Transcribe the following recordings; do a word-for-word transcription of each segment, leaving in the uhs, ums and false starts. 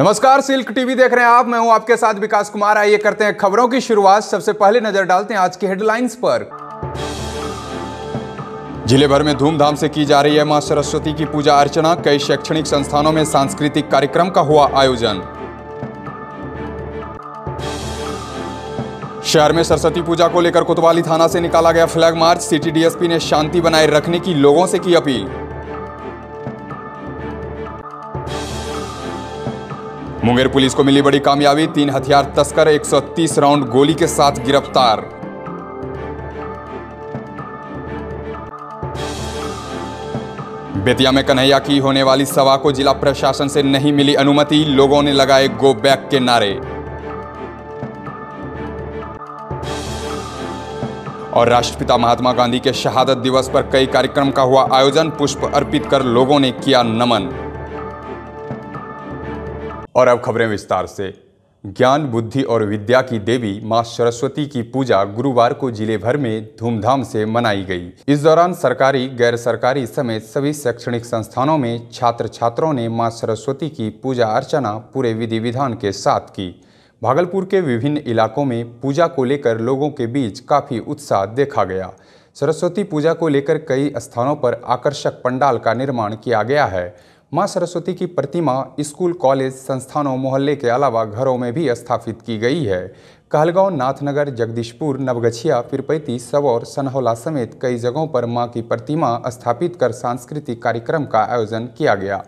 नमस्कार, silk TV देख रहे हैं आप। मैं हूं आपके साथ विकास कुमार। आइए करते हैं खबरों की शुरुआत। सबसे पहले नजर डालते हैं आज की हेडलाइंस पर। जिले भर में धूमधाम से की जा रही है मां सरस्वती की पूजा अर्चना। कई शैक्षणिक संस्थानों में सांस्कृतिक कार्यक्रम का हुआ आयोजन। शहर में सरस्वती पूजा को लेकर कोतवाली थाना से निकाला गया फ्लैग मार्च। सिटी डीएसपी ने शांति बनाए रखने की लोगों से की अपील। मुंगेर पुलिस को मिली बड़ी कामयाबी। तीन हथियार तस्कर एक सौ तीस राउंड गोली के साथ गिरफ्तार। बेतिया में कन्हैया की होने वाली सभा को जिला प्रशासन से नहीं मिली अनुमति। लोगों ने लगाए गो बैक के नारे। और राष्ट्रपिता महात्मा गांधी के शहादत दिवस पर कई कार्यक्रम का हुआ आयोजन। पुष्प अर्पित कर लोगों ने किया नमन। और अब खबरें विस्तार से। ज्ञान, बुद्धि और विद्या की देवी मां सरस्वती की पूजा गुरुवार को जिले भर में धूमधाम से मनाई गई। इस दौरान सरकारी, गैर सरकारी समेत सभी शैक्षणिक संस्थानों में छात्र छात्राओं ने मां सरस्वती की पूजा अर्चना पूरे विधि विधान के साथ की। भागलपुर के विभिन्न इलाकों में पूजा को लेकर लोगों के बीच काफ़ी उत्साह देखा गया। सरस्वती पूजा को लेकर कई स्थानों पर आकर्षक पंडाल का निर्माण किया गया है। मां सरस्वती की प्रतिमा स्कूल, कॉलेज, संस्थानों, मोहल्ले के अलावा घरों में भी स्थापित की गई है। कहलगांव, नाथनगर, जगदीशपुर, नवगछिया, पिरपैती, सबौर, सनहौला समेत कई जगहों पर माँ की प्रतिमा स्थापित कर सांस्कृतिक कार्यक्रम का आयोजन किया गया।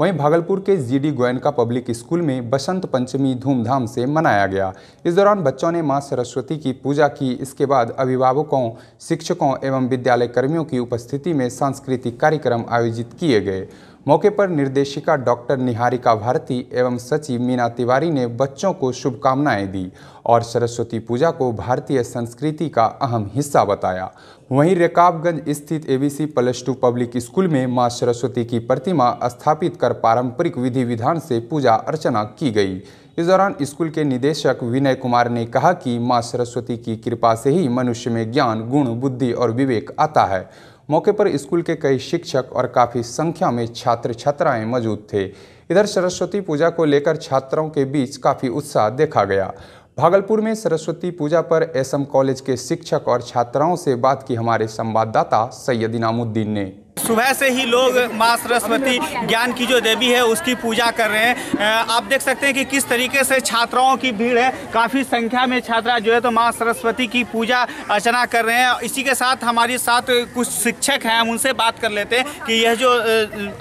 वहीं भागलपुर के जीडी गोयनका पब्लिक स्कूल में बसंत पंचमी धूमधाम से मनाया गया। इस दौरान बच्चों ने मां सरस्वती की पूजा की। इसके बाद अभिभावकों, शिक्षकों एवं विद्यालय कर्मियों की उपस्थिति में सांस्कृतिक कार्यक्रम आयोजित किए गए। मौके पर निर्देशिका डॉक्टर निहारिका भारती एवं सचिव मीना तिवारी ने बच्चों को शुभकामनाएं दी और सरस्वती पूजा को भारतीय संस्कृति का अहम हिस्सा बताया। वहीं रकाबगंज स्थित ABC plus two public school में मां सरस्वती की प्रतिमा स्थापित कर पारंपरिक विधि विधान से पूजा अर्चना की गई। इस दौरान स्कूल के निदेशक विनय कुमार ने कहा कि मां सरस्वती की कृपा से ही मनुष्य में ज्ञान, गुण, बुद्धि और विवेक आता है। मौके पर स्कूल के कई शिक्षक और काफ़ी संख्या में छात्र छात्राएं मौजूद थे। इधर सरस्वती पूजा को लेकर छात्रों के बीच काफ़ी उत्साह देखा गया। भागलपुर में सरस्वती पूजा पर एसएम कॉलेज के शिक्षक और छात्राओं से बात की हमारे संवाददाता सैयद इनामुद्दीन ने। सुबह से ही लोग माँ सरस्वती, ज्ञान की जो देवी है, उसकी पूजा कर रहे हैं। आप देख सकते हैं कि किस तरीके से छात्राओं की भीड़ है। काफ़ी संख्या में छात्रा जो है तो माँ सरस्वती की पूजा अर्चना कर रहे हैं। इसी के साथ हमारे साथ कुछ शिक्षक हैं, हम उनसे बात कर लेते हैं कि यह जो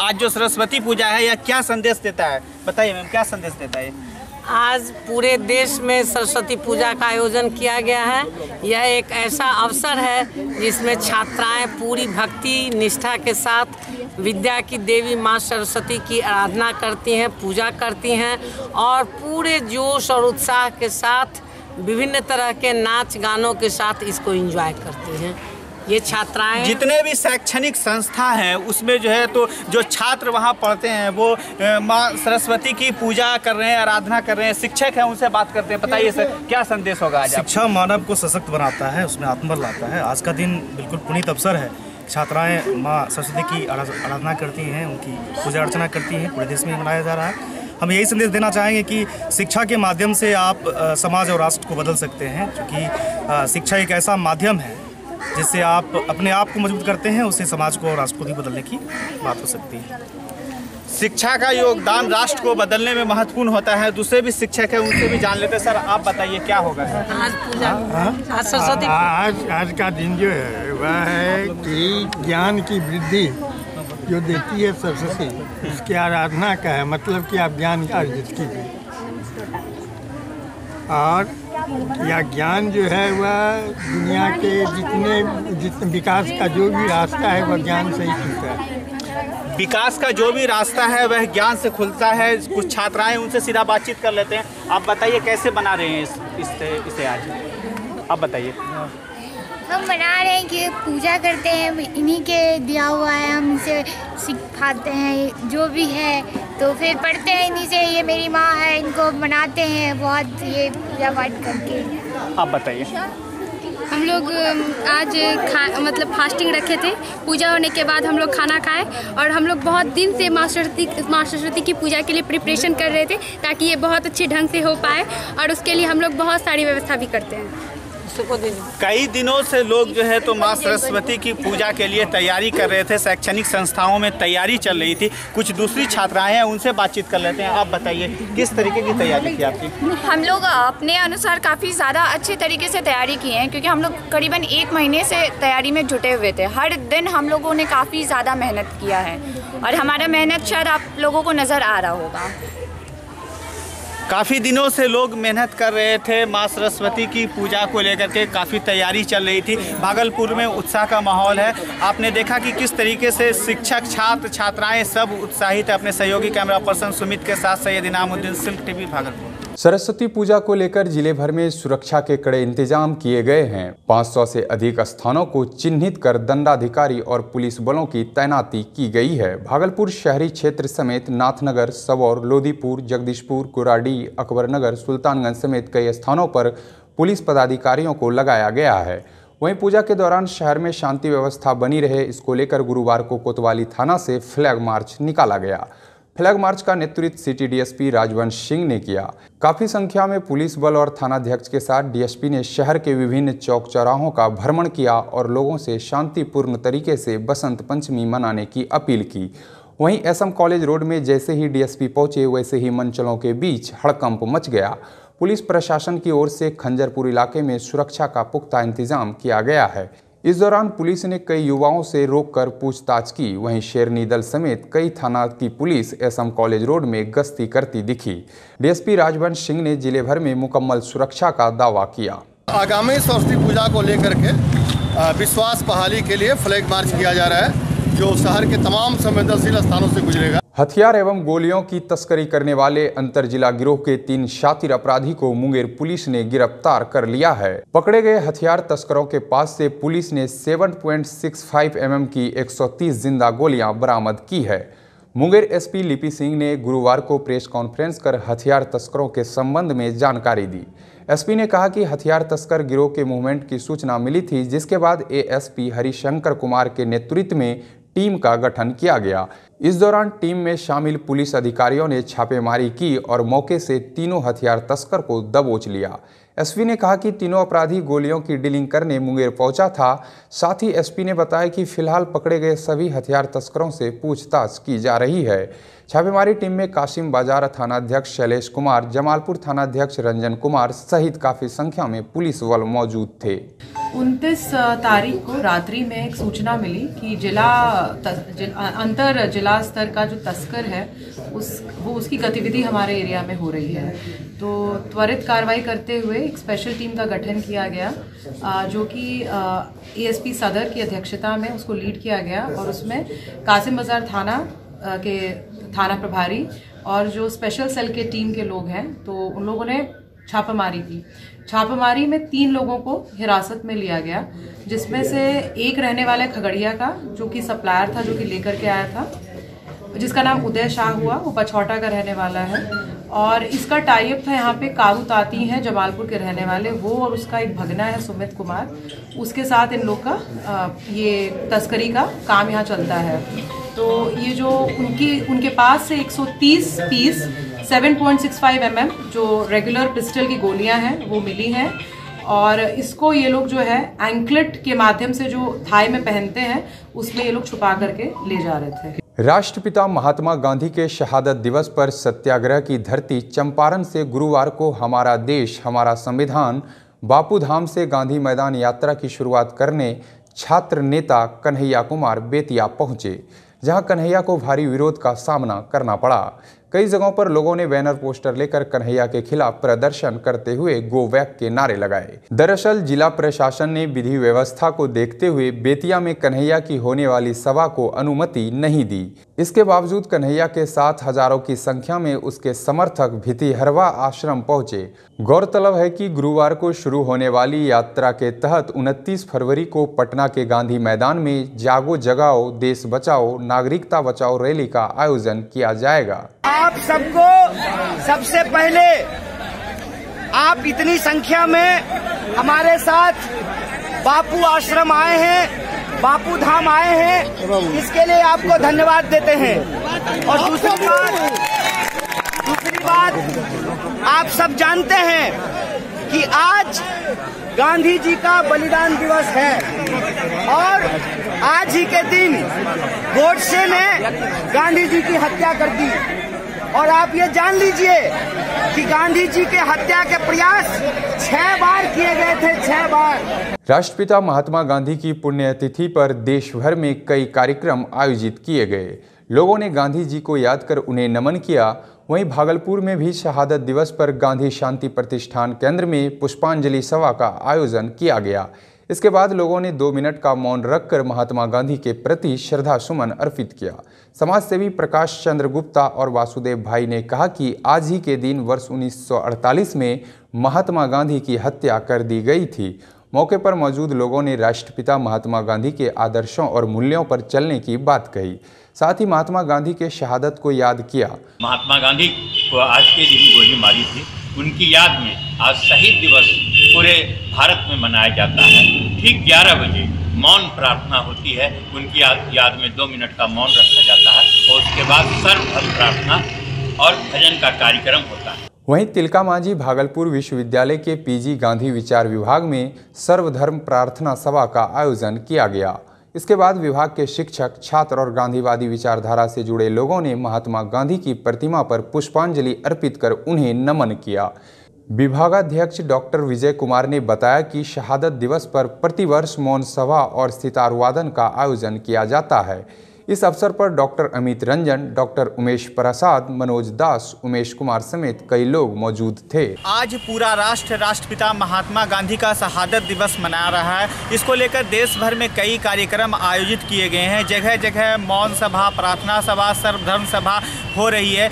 आज जो सरस्वती पूजा है यह क्या संदेश देता है। बताइए मैम, क्या संदेश देता है? आज पूरे देश में सरस्वती पूजा का आयोजन किया गया है। यह एक ऐसा अवसर है जिसमें छात्राएं पूरी भक्ति निष्ठा के साथ विद्या की देवी मां सरस्वती की आराधना करती हैं, पूजा करती हैं और पूरे जोश और उत्साह के साथ विभिन्न तरह के नाच गानों के साथ इसको एंजॉय करती हैं। ये छात्राएं जितने भी शैक्षणिक संस्था हैं उसमें जो है तो जो छात्र वहाँ पढ़ते हैं वो माँ सरस्वती की पूजा कर रहे हैं, आराधना कर रहे हैं। शिक्षक हैं, उनसे बात करते हैं। बताइए सर, क्या संदेश होगा आज? शिक्षा मानव को सशक्त बनाता है, उसमें आत्मबल लाता है। आज का दिन बिल्कुल पुनीत अवसर है। छात्राएँ माँ सरस्वती की आराधना करती हैं, उनकी पूजा अर्चना करती हैं। पूरे देश में मनाया जा रहा है। हम यही संदेश देना चाहेंगे कि शिक्षा के माध्यम से आप समाज और राष्ट्र को बदल सकते हैं, क्योंकि शिक्षा एक ऐसा माध्यम है जिससे आप अपने आप को मजबूत करते हैं, उससे समाज को और राष्ट्र को भी बदलने की बात हो सकती है। शिक्षा का योगदान राष्ट्र को बदलने में महत्वपूर्ण होता है। दूसरे भी शिक्षक हैं, उनसे भी जान लेते हैं। सर आप बताइए, क्या होगा सर आज पूजा? आज सरस्वती आज आज का दिन जो है वह है कि ज्ञान की वृद्धि जो देती है सरस्वती, उसकी आराधना का है। मतलब कि आप ज्ञान का अर्जित कीजिए और या ज्ञान जो है वह दुनिया के जितने जितने विकास का जो भी रास्ता है वह ज्ञान से ही खुलता है। विकास का जो भी रास्ता है वह ज्ञान से खुलता है। कुछ छात्राएं, उनसे सीधा बातचीत कर लेते हैं। आप बताइए कैसे बना रहे हैं इस, इसे इसे आज आप बताइए? हम बना रहे हैं कि पूजा करते हैं, इन्हीं के दिया हुआ है, हम इनसे सिखाते हैं जो भी है, तो फिर पढ़ते हैं इन्हीं से। ये मेरी माँ है, इनको मनाते हैं बहुत, ये पूजा पाठ करके। आप बताइए। हम लोग आज खा मतलब फास्टिंग रखे थे। पूजा होने के बाद हम लोग खाना खाए और हम लोग बहुत दिन से माँ सरस्वती माँ सरस्वती की पूजा के लिए प्रिपरेशन कर रहे थे ताकि ये बहुत अच्छे ढंग से हो पाए, और उसके लिए हम लोग बहुत सारी व्यवस्था भी करते हैं। कई दिनों से लोग जो है तो माँ सरस्वती की पूजा के लिए तैयारी कर रहे थे। शैक्षणिक संस्थाओं में तैयारी चल रही थी। कुछ दूसरी छात्राएं हैं, उनसे बातचीत कर लेते हैं। आप बताइए किस तरीके की तैयारी की आपकी? हम लोग अपने अनुसार काफ़ी ज़्यादा अच्छे तरीके से तैयारी की है, क्योंकि हम लोग करीबन एक महीने से तैयारी में जुटे हुए थे। हर दिन हम लोगों ने काफ़ी ज़्यादा मेहनत किया है और हमारा मेहनत शायद आप लोगों को नज़र आ रहा होगा। काफ़ी दिनों से लोग मेहनत कर रहे थे। माँ सरस्वती की पूजा को लेकर के काफ़ी तैयारी चल रही थी। भागलपुर में उत्साह का माहौल है। आपने देखा कि किस तरीके से शिक्षक, छात्र, छात्राएं सब उत्साहित हैं। अपने सहयोगी कैमरा पर्सन सुमित के साथ सैयद इनामुद्दीन, सिल्क टीवी, भागलपुर। सरस्वती पूजा को लेकर जिले भर में सुरक्षा के कड़े इंतजाम किए गए हैं। पाँच सौ से अधिक स्थानों को चिन्हित कर दंडाधिकारी और पुलिस बलों की तैनाती की गई है। भागलपुर शहरी क्षेत्र समेत नाथनगर, सबौर, लोधीपुर, जगदीशपुर, कुराडी, अकबरनगर, सुल्तानगंज समेत कई स्थानों पर पुलिस पदाधिकारियों को लगाया गया है। वहीं पूजा के दौरान शहर में शांति व्यवस्था बनी रहे, इसको लेकर गुरुवार को कोतवाली थाना से फ्लैग मार्च निकाला गया। फ्लैग मार्च का नेतृत्व सिटी डीएसपी राजवंश सिंह ने किया। काफी संख्या में पुलिस बल और थानाध्यक्ष के साथ डीएसपी ने शहर के विभिन्न चौक चौराहों का भ्रमण किया और लोगों से शांतिपूर्ण तरीके से बसंत पंचमी मनाने की अपील की। वहीं एसएम कॉलेज रोड में जैसे ही डीएसपी पहुंचे वैसे ही मनचलों के बीच हड़कंप मच गया। पुलिस प्रशासन की ओर से खंजरपुर इलाके में सुरक्षा का पुख्ता इंतजाम किया गया है। इस दौरान पुलिस ने कई युवाओं से रोककर पूछताछ की। वहीं शेरनी दल समेत कई थाना की पुलिस एसएम कॉलेज रोड में गश्ती करती दिखी। डीएसपी राजवंश सिंह ने जिले भर में मुकम्मल सुरक्षा का दावा किया। आगामी सरस्वती पूजा को लेकर के विश्वास बहाली के लिए फ्लैग मार्च किया जा रहा है, जो शहर के तमाम संवेदनशील स्थानों से गुजरेगा। हथियार एवं गोलियों की तस्करी करने वाले अंतरजिला गिरोह के तीन शातिर अपराधी को मुंगेर पुलिस ने गिरफ्तार कर लिया है। पकड़े गए हथियार तस्करों के पास से पुलिस ने सात पॉइंट छह पाँच एमएम की एक सौ तीस जिंदा गोलियां बरामद की है। मुंगेर एसपी लिपि सिंह ने गुरुवार को प्रेस कॉन्फ्रेंस कर हथियार तस्करों के संबंध में जानकारी दी। एसपी ने कहा कि हथियार तस्कर गिरोह के मूवमेंट की सूचना मिली थी, जिसके बाद एएसपी हरिशंकर कुमार के नेतृत्व में टीम का गठन किया गया। इस दौरान टीम में शामिल पुलिस अधिकारियों ने छापेमारी की और मौके से तीनों हथियार तस्कर को दबोच लिया। एसपी ने कहा कि तीनों अपराधी गोलियों की डीलिंग करने मुंगेर पहुंचा था। साथ ही एसपी ने बताया कि फिलहाल पकड़े गए सभी हथियार तस्करों से पूछताछ की जा रही है। छापेमारी टीम में कासिम बाजार थानाध्यक्ष शैलेश कुमार, जमालपुर थानाध्यक्ष रंजन कुमार सहित काफ़ी संख्या में पुलिस बल मौजूद थे। उनतीस तारीख को रात्रि में एक सूचना मिली कि जिला अंतर जिला स्तर का जो तस्कर है उस वो उसकी गतिविधि हमारे एरिया में हो रही है, तो त्वरित कार्रवाई करते हुए एक स्पेशल टीम का गठन किया गया, जो कि एएसपी सदर की अध्यक्षता में उसको लीड किया गया और उसमें कासिम बाजार थाना के थाना प्रभारी और जो स्पेशल सेल के टीम के लोग हैं, तो उन लोगों ने छापामारी की। छापामारी में तीन लोगों को हिरासत में लिया गया, जिसमें से एक रहने वाला खगड़िया का जो कि सप्लायर था, जो कि लेकर के आया था, जिसका नाम उदय शाह हुआ, वो पछौटा का रहने वाला है और इसका टाई अप था यहाँ पे कारू ताती हैं जमालपुर के रहने वाले, वो और उसका एक भगना है सुमित कुमार, उसके साथ इन लोग का ये तस्करी का काम यहाँ चलता है। तो ये जो उनकी उनके पास से एक सौ तीस पीस सात पॉइंट छह पाँच एमएम जो रेगुलर पिस्टल की गोलियां हैं वो मिली हैं और इसको ये लोग जो है एंकलेट के माध्यम से जो थाई में पहनते हैं उसमें ये लोग छुपा करके ले जा रहे थे। राष्ट्रपिता महात्मा गांधी के शहादत दिवस पर सत्याग्रह की धरती चंपारण से गुरुवार को हमारा देश हमारा संविधान बापू धाम से गांधी मैदान यात्रा की शुरुआत करने छात्र नेता कन्हैया कुमार बेतिया पहुंचे, जहां कन्हैया को भारी विरोध का सामना करना पड़ा। कई जगहों पर लोगों ने बैनर पोस्टर लेकर कन्हैया के खिलाफ प्रदर्शन करते हुए गो बैक के नारे लगाए। दरअसल जिला प्रशासन ने विधि व्यवस्था को देखते हुए बेतिया में कन्हैया की होने वाली सभा को अनुमति नहीं दी। इसके बावजूद कन्हैया के साथ हजारों की संख्या में उसके समर्थक भितिहरवा आश्रम पहुंचे। गौरतलब है कि गुरुवार को शुरू होने वाली यात्रा के तहत उनतीस फरवरी को पटना के गांधी मैदान में जागो जगाओ देश बचाओ नागरिकता बचाओ रैली का आयोजन किया जाएगा। आप सबको सबसे पहले आप इतनी संख्या में हमारे साथ बापू आश्रम आए हैं, बापू धाम आए हैं, इसके लिए आपको धन्यवाद देते हैं। और दूसरी बात दूसरी बात आप सब जानते हैं कि आज गांधी जी का बलिदान दिवस है और आज ही के दिन गोडसे ने गांधी जी की हत्या कर दी। और आप ये जान लीजिए कि गांधी जी के हत्या के प्रयास छह बार किए गए थे, छह बार। राष्ट्रपिता महात्मा गांधी की पुण्यतिथि पर देश भर में कई कार्यक्रम आयोजित किए गए। लोगों ने गांधी जी को याद कर उन्हें नमन किया। वहीं भागलपुर में भी शहादत दिवस पर गांधी शांति प्रतिष्ठान केंद्र में पुष्पांजलि सभा का आयोजन किया गया। इसके बाद लोगों ने दो मिनट का मौन रखकर महात्मा गांधी के प्रति श्रद्धा सुमन अर्पित किया। समाजसेवी प्रकाश चंद्र गुप्ता और वासुदेव भाई ने कहा कि आज ही के दिन वर्ष उन्नीस सौ अड़तालीस में महात्मा गांधी की हत्या कर दी गई थी। मौके पर मौजूद लोगों ने राष्ट्रपिता महात्मा गांधी के आदर्शों और मूल्यों पर चलने की बात कही, साथ ही महात्मा गांधी के शहादत को याद किया। महात्मा गांधी को आज के दिन गोली मारी थी, उनकी याद में आज शहीद दिवस पूरे भारत में मनाया जाता है। ठीक ग्यारह बजे मौन प्रार्थना होती है, उनकी याद में दो मिनट का मौन रखा जाता है और उसके बाद सर्वधर्म प्रार्थना और भजन का कार्यक्रम होता है। वहीं तिलकामांझी भागलपुर विश्वविद्यालय के पीजी गांधी विचार विभाग में सर्वधर्म प्रार्थना सभा का आयोजन किया गया। इसके बाद विभाग के शिक्षक, छात्र और गांधीवादी विचारधारा से जुड़े लोगों ने महात्मा गांधी की प्रतिमा पर पुष्पांजलि अर्पित कर उन्हें नमन किया। विभागाध्यक्ष डॉक्टर विजय कुमार ने बताया कि शहादत दिवस पर प्रतिवर्ष मौन सभा और सितार वादन का आयोजन किया जाता है। इस अवसर पर डॉक्टर अमित रंजन, डॉक्टर उमेश प्रसाद, मनोज दास, उमेश कुमार समेत कई लोग मौजूद थे। आज पूरा राष्ट्र राष्ट्रपिता महात्मा गांधी का शहादत दिवस मना रहा है। इसको लेकर देश भर में कई कार्यक्रम आयोजित किए गए हैं। जगह जगह मौन सभा, प्रार्थना सभा, सर्वधर्म सभा हो रही है।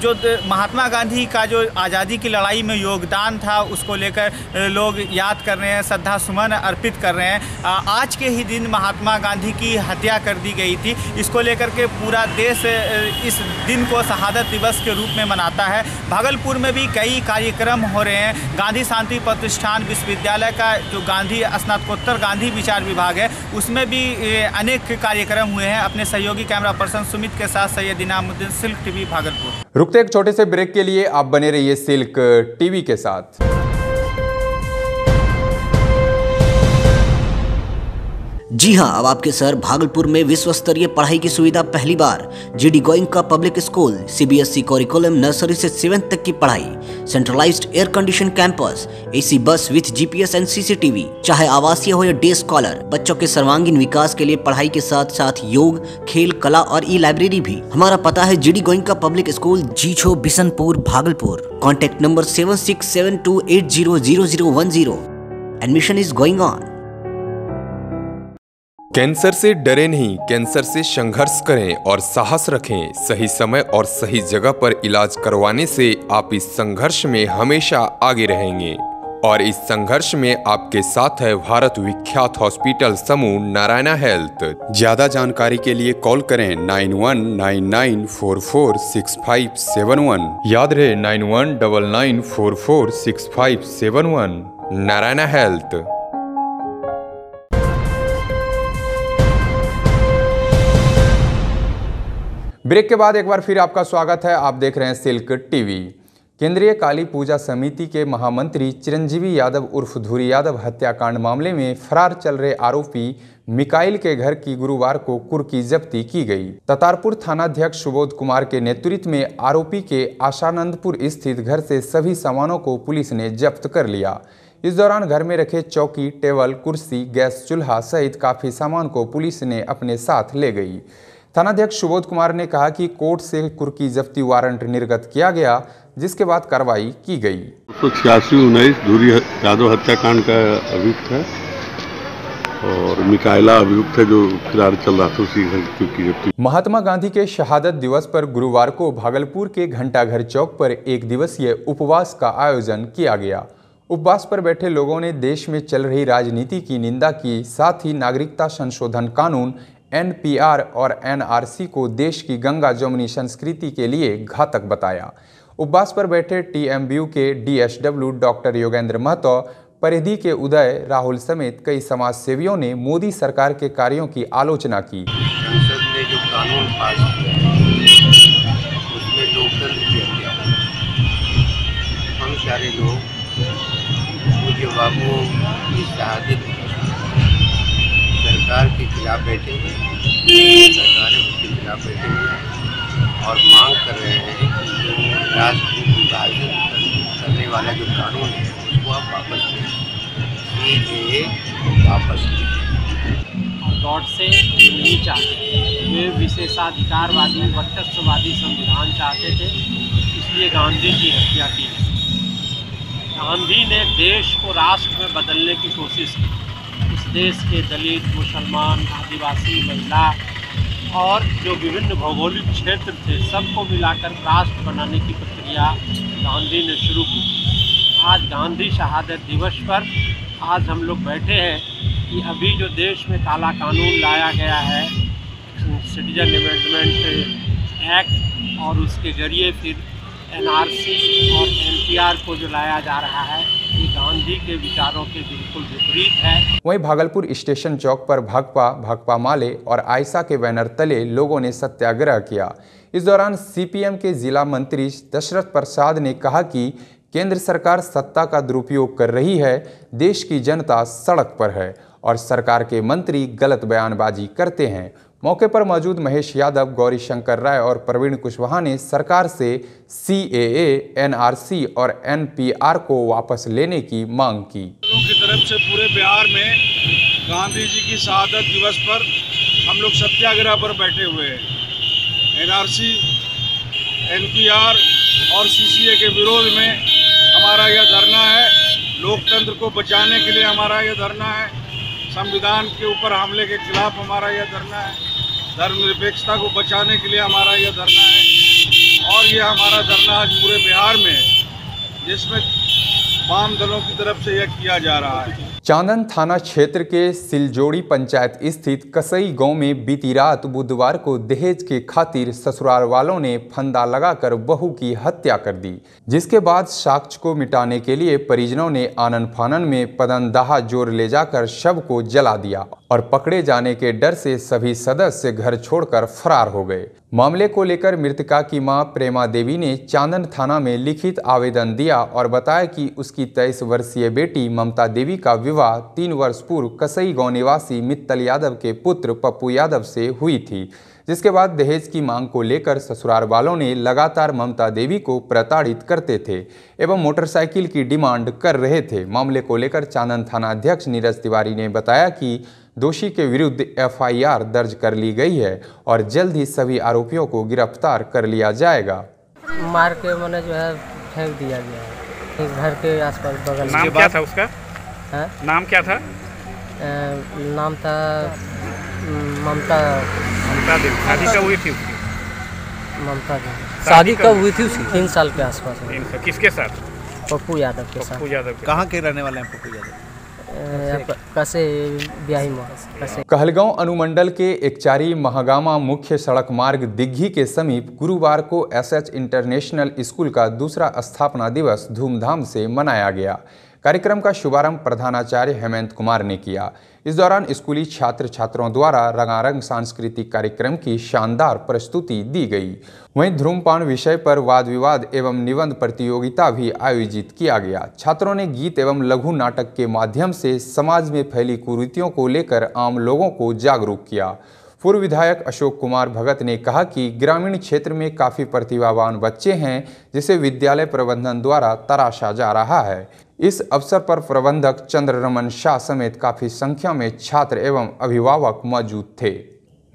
जो महात्मा गांधी का जो आज़ादी की लड़ाई में योगदान था उसको लेकर लोग याद कर रहे हैं, श्रद्धा सुमन अर्पित कर रहे हैं। आज के ही दिन महात्मा गांधी की हत्या कर दी गई थी, इसको लेकर के पूरा देश इस दिन को शहादत दिवस के रूप में मनाता है। भागलपुर में भी कई कार्यक्रम हो रहे हैं। गांधी शांति प्रतिष्ठान विश्वविद्यालय का जो गांधी स्नातकोत्तर गांधी विचार विभाग है उसमें भी अनेक कार्यक्रम हुए हैं। अपने सहयोगी कैमरा पर्सन सुमित के साथ सैयद इनामुद्दीन, सिल्क टीवी भागलपुर। रुकते एक छोटे से ब्रेक के लिए, आप बने रहिए सिल्क टीवी के साथ। जी हाँ, अब आपके सर भागलपुर में विश्व स्तरीय पढ़ाई की सुविधा पहली बार। GD Goenka public school, CBSE curriculum, nursery से सेवन्थ तक की पढ़ाई, centralised air condition campus, AC bus with GPS and CCTV. चाहे आवासीय हो या डे स्कॉलर, बच्चों के सर्वांगीण विकास के लिए पढ़ाई के साथ साथ योग, खेल, कला और ई लाइब्रेरी भी। हमारा पता है GD Goenka public school, Jichho, Bishanpur, Bhagalpur. Contact number seven six seven two eight zero zero zero one zero. Admission is going on. Cancer से डरे नहीं, कैंसर से संघर्ष करें और साहस रखें। सही समय और सही जगह पर इलाज करवाने से आप इस संघर्ष में हमेशा आगे रहेंगे। और इस संघर्ष में आपके साथ है भारत विख्यात हॉस्पिटल समूह नारायणा हेल्थ। ज्यादा जानकारी के लिए कॉल करें nine one nine nine four four six five seven one. याद रहे nine one double nine four four six five seven one. Narayana Health. Break के बाद एक बार फिर आपका स्वागत है। आप देख रहे हैं सिल्क टीवी। केंद्रीय काली पूजा समिति के महामंत्री चिरंजीवी यादव उर्फ धूरी यादव हत्याकांड मामले में फरार चल रहे आरोपी मिकाइल के घर की गुरुवार को कुर्की जब्ती की गई। ततारपुर थानाध्यक्ष सुबोध कुमार के नेतृत्व में आरोपी के आशानंदपुर स्थित घर से सभी सामानों को पुलिस ने जब्त कर लिया। इस दौरान घर में रखे चौकी, टेबल, कुर्सी, गैस चूल्हा सहित काफ़ी सामान को पुलिस ने अपने साथ ले गई। थानाध्यक्ष सुबोध कुमार ने कहा कि कोर्ट से कुर्की जब्ती वारंट निर्गत किया गया, जिसके बाद कार्रवाई की गई। दो सौ छियासी उन्नीस धूरी यादव हत्याकांड का अभियुक्त है और मिकायला अभियुक्त है जो फिलहाल चल रहा था उसी घर कुर्की जब्ती। महात्मा गांधी के शहादत दिवस पर गुरुवार को भागलपुर के घंटाघर चौक पर एक दिवसीय उपवास का आयोजन किया गया। उपवास पर बैठे लोगों ने देश में चल रही राजनीति की निंदा की, साथ ही नागरिकता संशोधन कानून एन पी आर और एन आर सी को देश की गंगा जमुनी संस्कृति के लिए घातक बताया। उपवास पर बैठे टी एम बी यू के D S W doctor Yogendra Mahto, परिधि के उदय, राहुल समेत कई समाज सेवियों ने मोदी सरकार के कार्यों की आलोचना की। संसद ने जो कानून पास किया उसमें लोकतंत्र किया गया। हम सारे लोग पूज्य बापू की शहादत सरकार के खिलाफ बैठे हैं, सरकार उसके खिलाफ बैठे हैं और मांग कर रहे हैं कि राष्ट्र को विभाजित करने वाला जो कानून है उसको आप वापस लें, ये वापस लें। कोर्ट से नहीं चाहते, वे विशेषाधिकारवादी वर्चस्ववादी संविधान चाहते थे, इसलिए गांधी की हत्या की। गांधी ने देश को राष्ट्र में बदलने की कोशिश की। इस देश के दलित, मुसलमान, आदिवासी, महिला और जो विभिन्न भौगोलिक क्षेत्र थे सबको मिलाकर राष्ट्र बनाने की प्रक्रिया गांधी ने शुरू की। आज गांधी शहादत दिवस पर आज हम लोग बैठे हैं कि अभी जो देश में काला कानून लाया गया है, सिटीजन अमेंडमेंट एक्ट, और उसके जरिए फिर एनआरसी और एनपीआर को जो लाया जा रहा है, ये गांधी के विचारों के बिल्कुल विपरीत है। वहीं भागलपुर स्टेशन चौक पर भाकपा, भाकपा माले और आयसा के बैनर तले लोगों ने सत्याग्रह किया। इस दौरान सीपीएम के जिला मंत्री दशरथ प्रसाद ने कहा कि केंद्र सरकार सत्ता का दुरुपयोग कर रही है, देश की जनता सड़क पर है और सरकार के मंत्री गलत बयानबाजी करते हैं। मौके पर मौजूद महेश यादव, गौरी शंकर राय और प्रवीण कुशवाहा ने सरकार से सीएए, एनआरसी और एनपीआर को वापस लेने की मांग की। लोगों की तरफ से पूरे बिहार में गांधी जी की शहादत दिवस पर हम लोग सत्याग्रह पर बैठे हुए हैं। एनआरसी, एनपीआर और सीसीए के विरोध में हमारा यह धरना है। लोकतंत्र को बचाने के लिए हमारा यह धरना है। संविधान के ऊपर हमले के खिलाफ हमारा यह धरना है। धर्मनिरपेक्षता को बचाने के लिए हमारा यह धरना है और यह हमारा धरना आज पूरे बिहार में है, जिसमें वाम दलों की तरफ से यह किया जा रहा है। चांदन थाना क्षेत्र के सिलजोड़ी पंचायत स्थित कसई गांव में बीती रात बुधवार को दहेज के खातिर ससुराल वालों ने फंदा लगाकर बहू की हत्या कर दी, जिसके बाद साक्ष्य को मिटाने के लिए परिजनों ने आनन फानन में पदनदाहा जोर ले जाकर शव को जला दिया और पकड़े जाने के डर से सभी सदस्य घर छोड़कर फरार हो गए। मामले को लेकर मृतका की मां प्रेमा देवी ने चांदन थाना में लिखित आवेदन दिया और बताया कि उसकी तेईस वर्षीय बेटी ममता देवी का विवाह तीन वर्ष पूर्व कसई गांव निवासी मित्तल यादव के पुत्र पप्पू यादव से हुई थी, जिसके बाद दहेज की मांग को लेकर ससुराल वालों ने लगातार ममता देवी को प्रताड़ित करते थे एवं मोटरसाइकिल की डिमांड कर रहे थे। मामले को लेकर चांदन थाना अध्यक्ष नीरज तिवारी ने बताया कि दोषी के विरुद्ध एफआईआर दर्ज कर ली गई है और जल्द ही सभी आरोपियों को गिरफ्तार कर लिया जाएगा। मार के मैंने जो है फेंक दिया गया है घर के आसपास बगल। नाम क्या था उसका? है? नाम क्या था? ए, नाम था ममता ममता देवी। शादी कब हुई थी उसकी? ममता देवी शादी कब हुई थी उसकी? तीन साल के आसपास। किसके साथ? पप्पू यादव के साथ। पप्पू यादव कहाँ के रहने वाले हैं? पप्पू यादव कहलगांव अनुमंडल के एकचारी महागामा मुख्य सड़क मार्ग दिग्घी के समीप गुरुवार को एसएच इंटरनेशनल स्कूल का दूसरा स्थापना दिवस धूमधाम से मनाया गया। कार्यक्रम का शुभारंभ प्रधानाचार्य हेमंत कुमार ने किया। इस दौरान स्कूली छात्र छात्रों द्वारा रंगारंग सांस्कृतिक कार्यक्रम की शानदार प्रस्तुति दी गई। वहीं धूम्रपान विषय पर वाद विवाद एवं निबंध प्रतियोगिता भी आयोजित किया गया। छात्रों ने गीत एवं लघु नाटक के माध्यम से समाज में फैली कुरीतियों को लेकर आम लोगों को जागरूक किया। पूर्व विधायक अशोक कुमार भगत ने कहा कि ग्रामीण क्षेत्र में काफ़ी प्रतिभावान बच्चे हैं, जिसे विद्यालय प्रबंधन द्वारा तराशा जा रहा है। इस अवसर पर प्रबंधक चंद्ररमन शाह समेत काफ़ी संख्या में छात्र एवं अभिभावक मौजूद थे।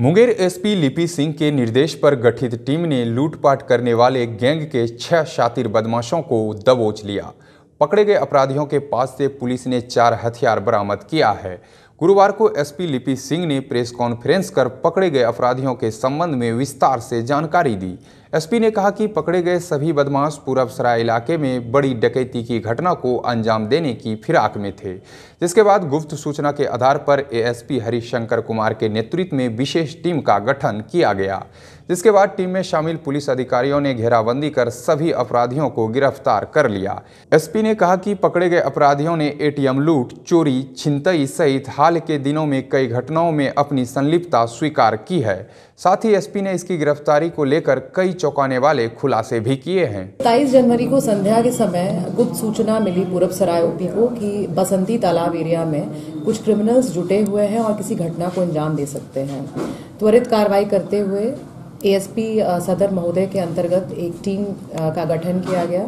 मुंगेर एसपी लिपि सिंह के निर्देश पर गठित टीम ने लूटपाट करने वाले गैंग के छह शातिर बदमाशों को दबोच लिया। पकड़े गए अपराधियों के पास से पुलिस ने चार हथियार बरामद किया है। गुरुवार को एसपी लिपि सिंह ने प्रेस कॉन्फ्रेंस कर पकड़े गए अपराधियों के संबंध में विस्तार से जानकारी दी। एसपी ने कहा कि पकड़े गए सभी बदमाश पूरबसराय इलाके में बड़ी डकैती की घटना को अंजाम देने की फिराक में थे, जिसके बाद गुप्त सूचना के आधार पर एएसपी हरिशंकर कुमार के नेतृत्व में विशेष टीम का गठन किया गया, जिसके बाद टीम में शामिल पुलिस अधिकारियों ने घेराबंदी कर सभी अपराधियों को गिरफ्तार कर लिया। एसपी ने कहा कि पकड़े गए अपराधियों ने एटीएम लूट, चोरी, छिनतई सहित हाल के दिनों में कई घटनाओं में अपनी संलिप्तता स्वीकार की है। साथ ही एसपी ने इसकी गिरफ्तारी को लेकर कई चौंकाने वाले खुलासे भी किए हैं। सत्ताईस जनवरी को संध्या के समय गुप्त सूचना मिली पूरबसराय ओपी को कि बसंती तालाब एरिया में कुछ क्रिमिनल्स जुटे हुए हैं और किसी घटना को अंजाम दे सकते हैं। त्वरित कार्रवाई करते हुए एएसपी सदर महोदय के अंतर्गत एक टीम का गठन किया गया,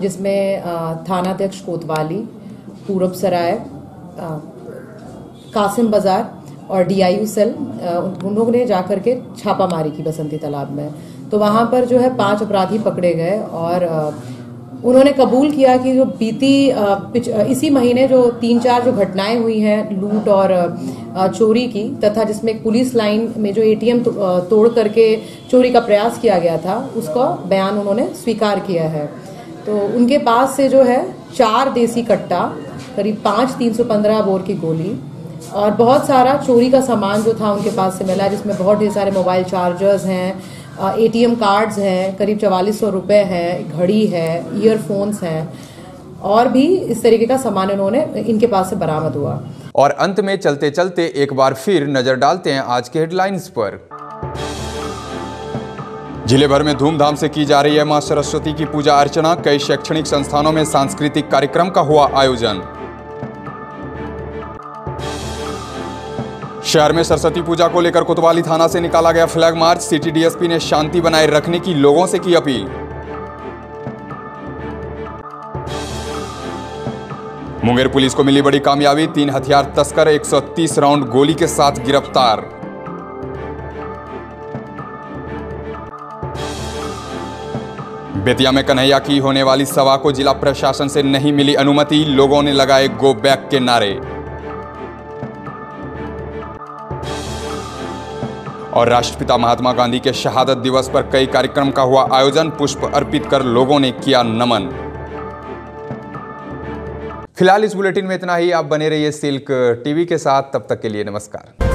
जिसमें थानाध्यक्ष कोतवाली, पूरबसराय, कासिम बाजार और डीआईयू सेल, उन लोगों ने जाकर के छापा मारी की बसंती तालाब में। तो वहाँ पर जो है पांच अपराधी पकड़े गए और उन्होंने कबूल किया कि जो बीती इसी महीने जो तीन चार जो घटनाएं हुई हैं लूट और चोरी की, तथा जिसमें एक पुलिस लाइन में जो एटीएम तोड़ करके चोरी का प्रयास किया गया था, उसका बयान उन्होंने स्वीकार किया है। तो उनके पास से जो है चार देसी कट्टा, करीब पाँच तीन सौ पंद्रह बोर की गोली और बहुत सारा चोरी का सामान जो था उनके पास से मिला, जिसमें बहुत ढेर सारे मोबाइल चार्जर्स हैं, एटीएम कार्ड्स हैं, करीब चवालीस सौ रुपये हैं, घड़ी है, ईयरफोन्स हैं और भी इस तरीके का सामान इन्होंने इनके पास से बरामद हुआ। और अंत में चलते चलते एक बार फिर नजर डालते हैं आज के हेडलाइंस पर। जिले भर में धूमधाम से की जा रही है माँ सरस्वती की पूजा अर्चना, कई शैक्षणिक संस्थानों में सांस्कृतिक कार्यक्रम का हुआ आयोजन। शहर में सरस्वती पूजा को लेकर कोतवाली थाना से निकाला गया फ्लैग मार्च, सिटी डीएसपी ने शांति बनाए रखने की लोगों से की अपील। मुंगेर पुलिस को मिली बड़ी कामयाबी, तीन हथियार तस्कर एक सौ तीस राउंड गोली के साथ गिरफ्तार। बेतिया में कन्हैया की होने वाली सभा को जिला प्रशासन से नहीं मिली अनुमति, लोगों ने लगाए गो बैक के नारे। और राष्ट्रपिता महात्मा गांधी के शहादत दिवस पर कई कार्यक्रम का हुआ आयोजन, पुष्प अर्पित कर लोगों ने किया नमन। फिलहाल इस बुलेटिन में इतना ही। आप बने रहिए सिल्क टीवी के साथ, तब तक के लिए नमस्कार।